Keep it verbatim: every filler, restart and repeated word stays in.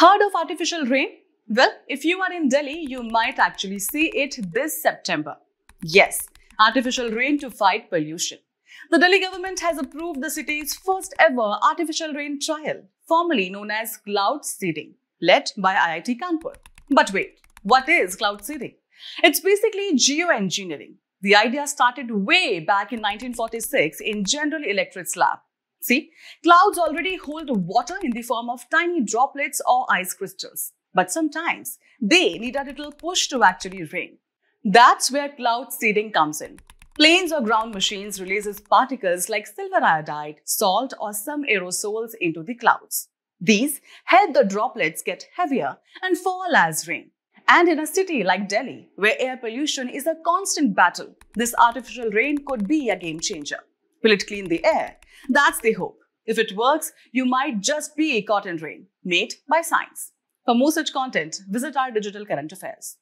Heard of artificial rain? Well, if you are in Delhi, you might actually see it this September. Yes, artificial rain to fight pollution. The Delhi government has approved the city's first ever artificial rain trial, formerly known as cloud seeding, led by I I T Kanpur. But wait, what is cloud seeding? It's basically geoengineering. The idea started way back in nineteen forty-six in General Electric's lab. See, clouds already hold water in the form of tiny droplets or ice crystals. But sometimes, they need a little push to actually rain. That's where cloud seeding comes in. Planes or ground machines releases particles like silver iodide, salt or some aerosols into the clouds. These help the droplets get heavier and fall as rain. And in a city like Delhi, where air pollution is a constant battle, this artificial rain could be a game changer. Will it clean the air? That's the hope. If it works, you might just be caught in rain, made by science. For more such content, visit our digital current affairs.